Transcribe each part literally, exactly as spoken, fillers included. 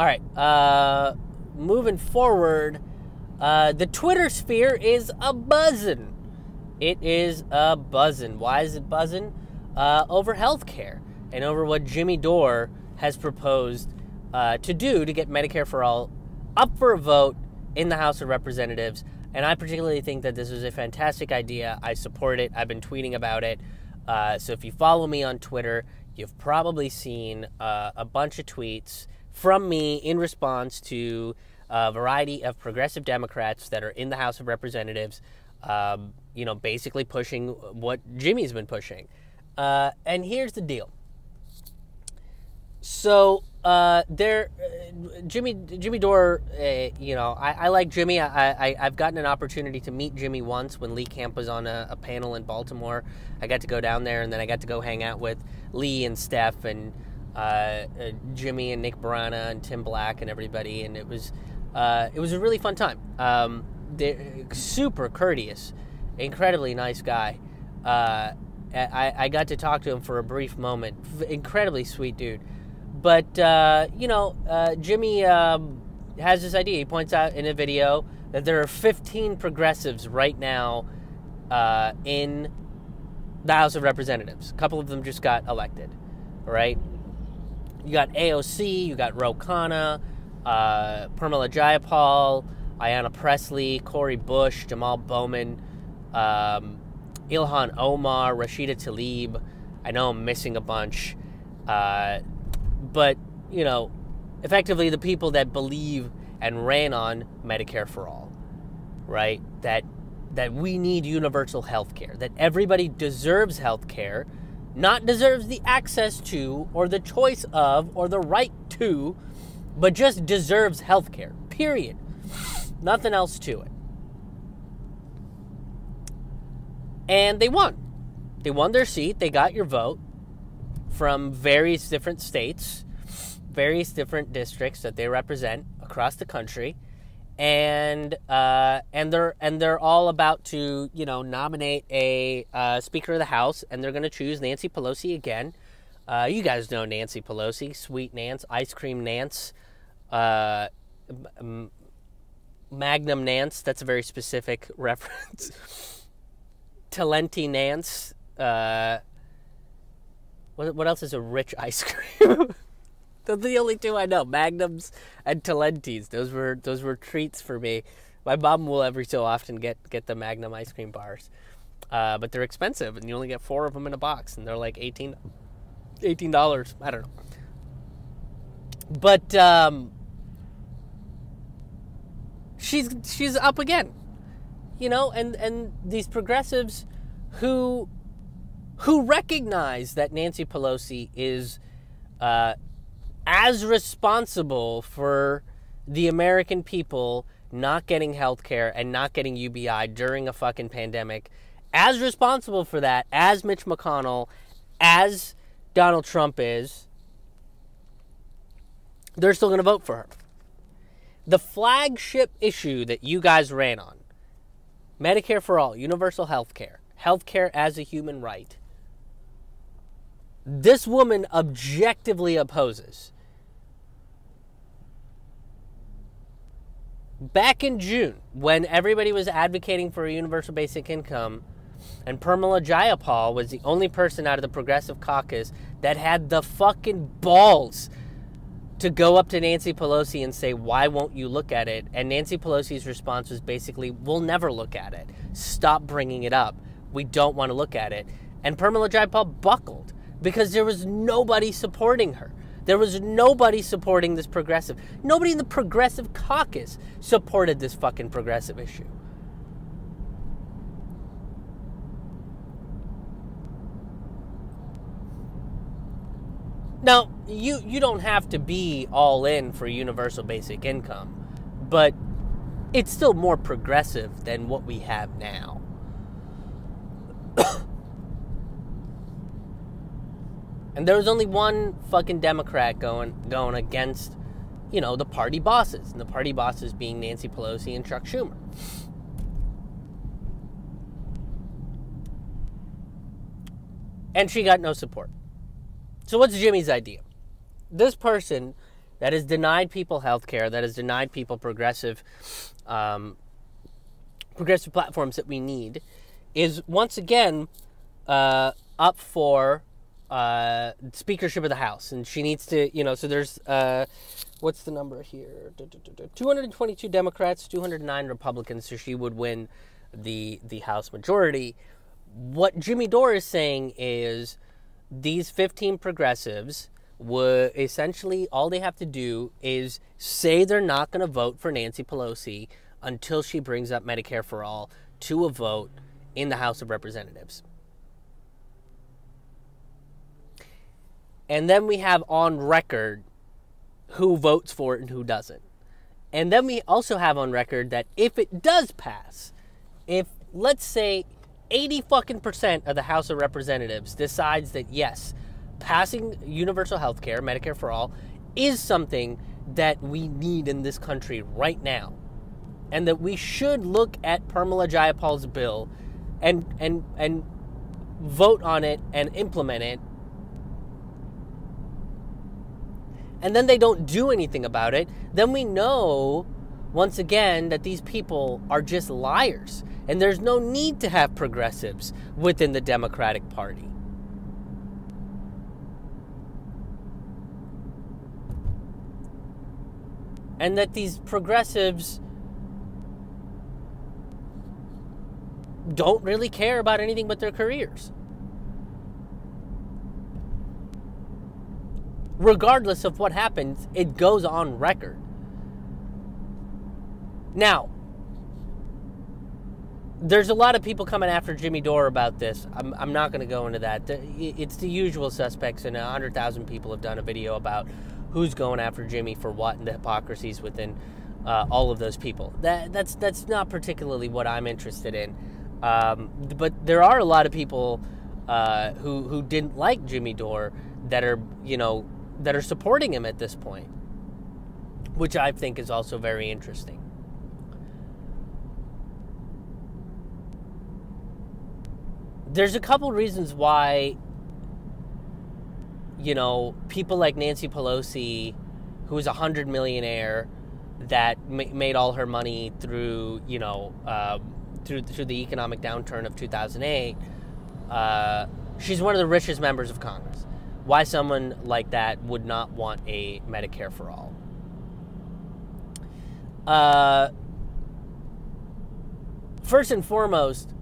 All right, uh, moving forward, uh, the Twitter sphere is a buzzin'. It is a buzzin'. Why is it buzzin'? Uh, over healthcare and over what Jimmy Dore has proposed uh, to do to get Medicare for All up for a vote in the House of Representatives. And I particularly think that this is a fantastic idea. I support it. I've been tweeting about it. Uh, so if you follow me on Twitter, you've probably seen uh, a bunch of tweets from me in response to a variety of progressive Democrats that are in the House of Representatives, um, you know, basically pushing what Jimmy's been pushing. Uh, and here's the deal. So uh, there, uh, Jimmy Jimmy Dore, uh, you know, I, I like Jimmy. I, I, I've gotten an opportunity to meet Jimmy once when Lee Camp was on a, a panel in Baltimore. I got to go down there, and then I got to go hang out with Lee and Steph and uh, uh, Jimmy and Nick Barana and Tim Black and everybody, and it was uh, it was a really fun time. Um, they're super courteous, incredibly nice guy. Uh, I, I got to talk to him for a brief moment. Incredibly sweet dude. But, uh, you know, uh, Jimmy um, has this idea. He points out in a video that there are fifteen progressives right now uh, in the House of Representatives. A couple of them just got elected, right? You got A O C, you got Ro Khanna, uh, Pramila Jayapal, Ayanna Pressley, Corey Bush, Jamal Bowman, um, Ilhan Omar, Rashida Tlaib. I know I'm missing a bunch. Uh, but, you know, effectively the people that believe and ran on Medicare for All, right? That that we need universal health care, that everybody deserves health care, not deserves the access to or the choice of or the right to, but just deserves health care, period. Nothing else to it. And they won. They won their seat. They got your vote from various different states, various different districts that they represent across the country, and uh, and they're and they're all about to, you know, nominate a uh, Speaker of the House, and they're going to choose Nancy Pelosi again. Uh, you guys know Nancy Pelosi, Sweet Nance, Ice Cream Nance, uh, Magnum Nance. That's a very specific reference. Talenti Nance. Uh, what, what else is a rich ice cream? Those are the only two I know. Magnums and Talentis. Those were those were treats for me. My mom will every so often get get the Magnum ice cream bars, uh, but they're expensive, and you only get four of them in a box, and they're like eighteen eighteen dollars. I don't know. But um, she's she's up again. You know, and, and these progressives who who recognize that Nancy Pelosi is uh, as responsible for the American people not getting health care and not getting U B I during a fucking pandemic, as responsible for that as Mitch McConnell, as Donald Trump is, they're still going to vote for her. The flagship issue that you guys ran on, Medicare for All, universal health care, health care as a human right, this woman objectively opposes. Back in June, when everybody was advocating for a universal basic income, and Pramila Jayapal was the only person out of the progressive caucus that had the fucking balls to go up to Nancy Pelosi and say, why won't you look at it? And Nancy Pelosi's response was basically, we'll never look at it. Stop bringing it up. We don't want to look at it. And Pramila Jayapal buckled because there was nobody supporting her. There was nobody supporting this progressive. Nobody in the progressive caucus supported this fucking progressive issue. Now, you, you don't have to be all in for universal basic income, but it's still more progressive than what we have now. And there was only one fucking Democrat going going against, you know, the party bosses, and the party bosses being Nancy Pelosi and Chuck Schumer. And she got no support. So what's Jimmy's idea? This person that has denied people health care, that has denied people progressive, um, progressive platforms that we need, is once again uh, up for uh, speakership of the House. And she needs to, you know, so there's, uh, what's the number here? two hundred twenty-two Democrats, two hundred nine Republicans, so she would win the, the House majority. What Jimmy Dore is saying is these fifteen progressives would essentially, all they have to do is say they're not going to vote for Nancy Pelosi until she brings up Medicare for All to a vote in the House of Representatives. And then we have on record who votes for it and who doesn't. And then we also have on record that if it does pass, if, let's say, eighty fucking percent of the House of Representatives decides that, yes, passing universal health care, Medicare for all, is something that we need in this country right now, and that we should look at Pramila Jayapal's bill and, and, and vote on it and implement it, and then they don't do anything about it, then we know, once again, that these people are just liars. And there's no need to have progressives within the Democratic Party. And that these progressives don't really care about anything but their careers, regardless of what happens, it goes on record. Now, there's a lot of people coming after Jimmy Dore about this. I'm, I'm not going to go into that. It's the usual suspects, and one hundred thousand people have done a video about who's going after Jimmy for what and the hypocrisies within uh, all of those people. That, that's, that's not particularly what I'm interested in. Um, but there are a lot of people uh, who, who didn't like Jimmy Dore that are, you know, that are supporting him at this point, which I think is also very interesting. There's a couple reasons why, you know, people like Nancy Pelosi, who is a hundred millionaire that ma made all her money through, you know, uh, through, through the economic downturn of two thousand eight, uh, she's one of the richest members of Congress. Why someone like that would not want a Medicare for all. Uh, first and foremost,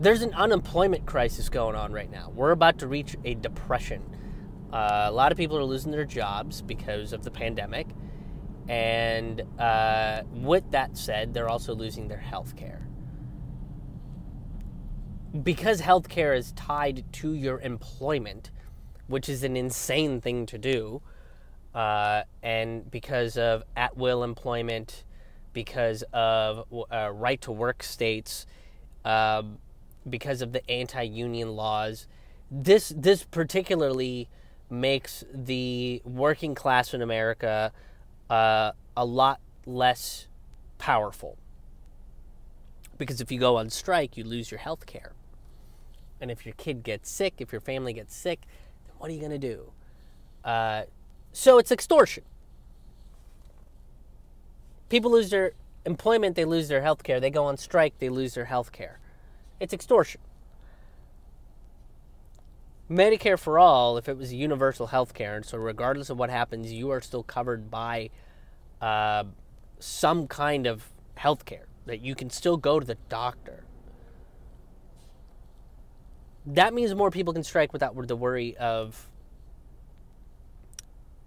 there's an unemployment crisis going on right now. We're about to reach a depression. Uh, a lot of people are losing their jobs because of the pandemic. And uh, with that said, they're also losing their health care. Because health care is tied to your employment, which is an insane thing to do, uh, and because of at-will employment, because of uh, right-to-work states, uh, because of the anti-union laws, this this particularly makes the working class in America uh, a lot less powerful. Because if you go on strike, you lose your health care. And if your kid gets sick, if your family gets sick, then what are you going to do? Uh, so it's extortion. People lose their employment, they lose their health care. They go on strike, they lose their health care. It's extortion. Medicare for all, if it was universal health care, and so regardless of what happens, you are still covered by uh, some kind of health care, that you can still go to the doctor. That means more people can strike without the worry of,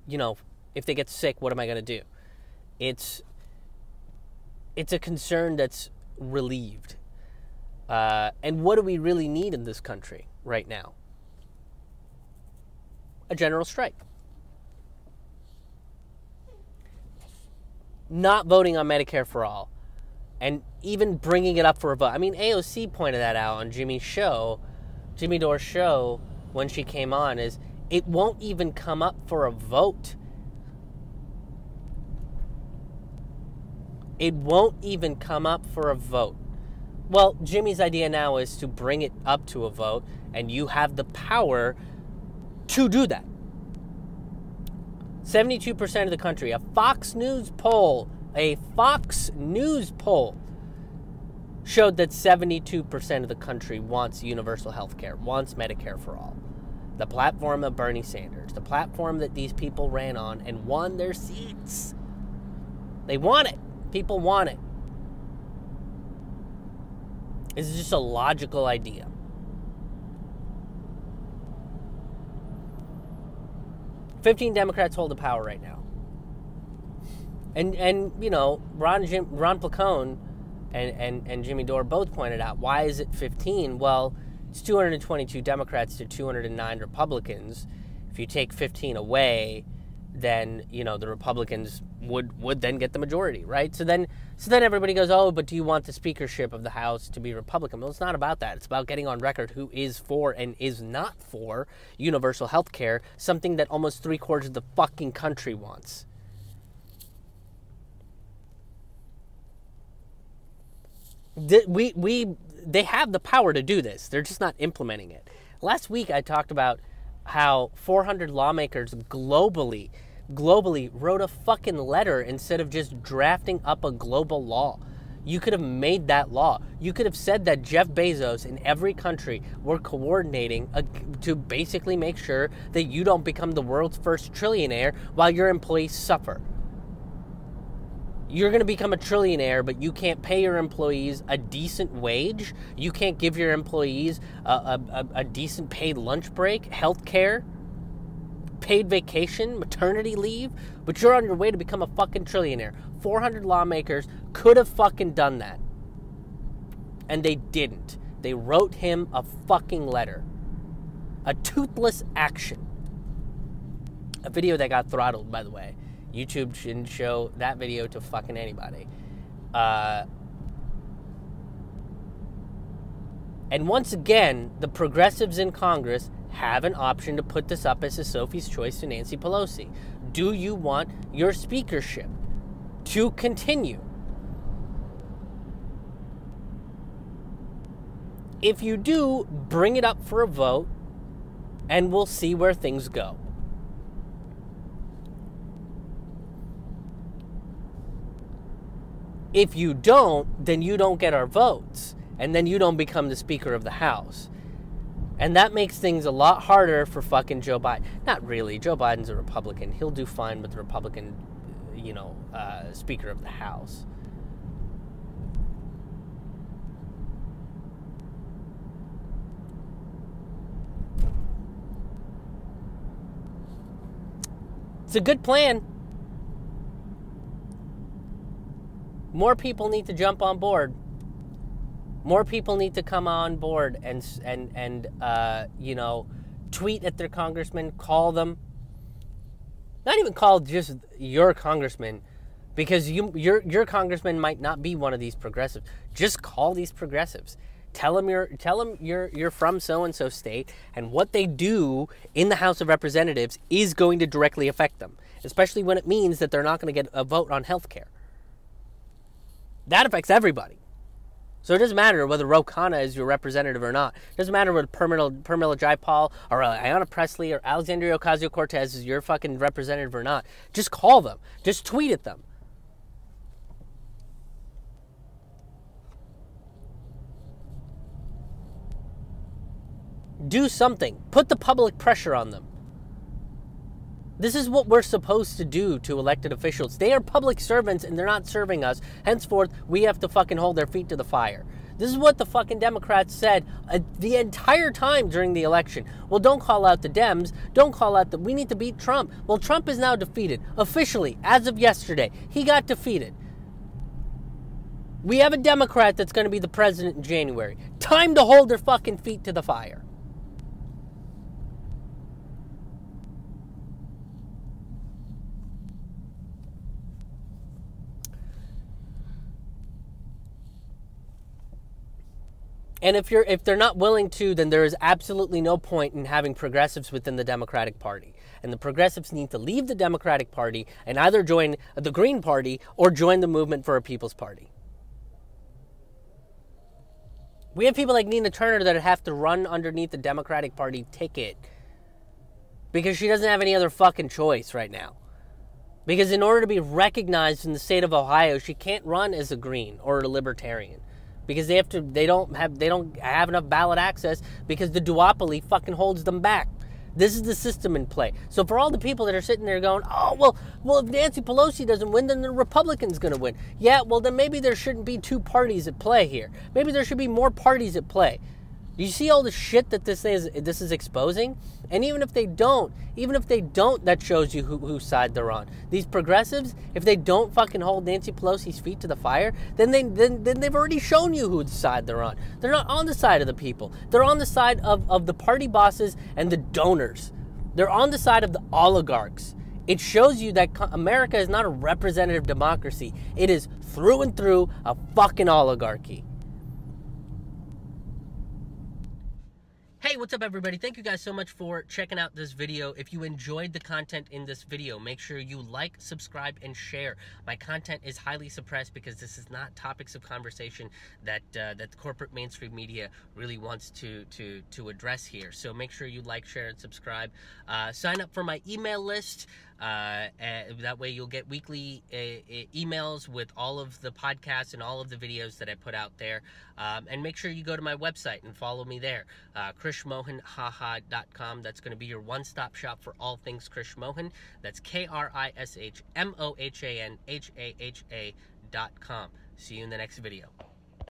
you know, if they get sick, what am I going to do? It's, it's a concern that's relieved. Uh, and what do we really need in this country right now? A general strike. Not voting on Medicare for all. And even bringing it up for a vote. I mean, A O C pointed that out on Jimmy's show, Jimmy Dore's show, when she came on, is it won't even come up for a vote. It won't even come up for a vote. Well, Jimmy's idea now is to bring it up to a vote, and you have the power to do that. seventy-two percent of the country. A Fox News poll, a Fox News poll showed that seventy-two percent of the country wants universal health care, wants Medicare for all. The platform of Bernie Sanders, the platform that these people ran on and won their seats. They want it. People want it. This is just a logical idea. fifteen Democrats hold the power right now. And, and you know, Ron, Jim, Ron Placone and, and, and Jimmy Dore both pointed out, why is it fifteen? Well, it's two hundred twenty-two Democrats to two hundred nine Republicans. If you take fifteen away, then, you know, the Republicans would would then get the majority, right? So then so then everybody goes, oh, but do you want the speakership of the House to be Republican? Well, it's not about that. It's about getting on record who is for and is not for universal health care, something that almost three-quarters of the fucking country wants. We, we, they have the power to do this. They're just not implementing it. Last week I talked about how four hundred lawmakers globally globally wrote a fucking letter instead of just drafting up a global law. You could have made that law. You could have said that Jeff Bezos in every country were coordinating a, to basically make sure that you don't become the world's first trillionaire while your employees suffer. You're going to become a trillionaire, but you can't pay your employees a decent wage. You can't give your employees a, a, a decent paid lunch break, health care, paid vacation, maternity leave, but you're on your way to become a fucking trillionaire. four hundred lawmakers could have fucking done that. And they didn't. They wrote him a fucking letter. A toothless action. A video that got throttled, by the way. YouTube shouldn't show that video to fucking anybody. Uh, and once again, the progressives in Congress have an option to put this up as a Sophie's choice to Nancy Pelosi. Do you want your speakership to continue? If you do, bring it up for a vote, and we'll see where things go. If you don't, then you don't get our votes, and then you don't become the Speaker of the House. And that makes things a lot harder for fucking Joe Biden. Not really. Joe Biden's a Republican. He'll do fine with the Republican, you know, uh, Speaker of the House. It's a good plan. More people need to jump on board. More people need to come on board and and and uh, you know, tweet at their congressman, call them. Not even call just your congressman, because you your your congressman might not be one of these progressives. Just call these progressives. Tell them you're tell them you're you're from so and so state, and what they do in the House of Representatives is going to directly affect them, especially when it means that they're not going to get a vote on health care. That affects everybody. So it doesn't matter whether Ro Khanna is your representative or not. It doesn't matter whether Pramila, Pramila Jayapal or Ayanna Pressley or Alexandria Ocasio-Cortez is your fucking representative or not. Just call them. Just tweet at them. Do something. Put the public pressure on them. This is what we're supposed to do to elected officials. They are public servants and they're not serving us. Henceforth, we have to fucking hold their feet to the fire. This is what the fucking Democrats said uh, the entire time during the election. Well, don't call out the Dems. Don't call out the... We need to beat Trump. Well, Trump is now defeated. Officially, as of yesterday, he got defeated. We have a Democrat that's going to be the president in January. Time to hold their fucking feet to the fire. And if you're if they're not willing to, then there is absolutely no point in having progressives within the Democratic Party. And the progressives need to leave the Democratic Party and either join the Green Party or join the Movement for a People's Party. We have people like Nina Turner that have to run underneath the Democratic Party ticket because she doesn't have any other fucking choice right now. Because in order to be recognized in the state of Ohio, she can't run as a Green or a Libertarian, because they have to. They don't have. They don't have enough ballot access because the duopoly fucking holds them back. This is the system in play. So for all the people that are sitting there going, oh, well, well, if Nancy Pelosi doesn't win, then the Republicans going to win. Yeah, well, then maybe there shouldn't be two parties at play here. Maybe there should be more parties at play. You see all the shit that this is, this is exposing? And even if they don't, even if they don't, that shows you who, whose side they're on. These progressives, if they don't fucking hold Nancy Pelosi's feet to the fire, then, they, then, then they've already shown you whose side they're on. They're not on the side of the people. They're on the side of, of the party bosses and the donors. They're on the side of the oligarchs. It shows you that America is not a representative democracy. It is through and through a fucking oligarchy. Hey, what's up everybody? Thank you guys so much for checking out this video. If you enjoyed the content in this video, make sure you like, subscribe, and share. My content is highly suppressed because this is not topics of conversation that uh, that the corporate mainstream media really wants to, to, to address here. So make sure you like, share, and subscribe. Uh, sign up for my email list. Uh, that way you'll get weekly uh, emails with all of the podcasts and all of the videos that I put out there. Um, and make sure you go to my website and follow me there. Uh, Krishmohanhaha dot com. That's going to be your one-stop shop for all things Krish Mohan. That's K R I S H M O H A N H A H A dot com. See you in the next video.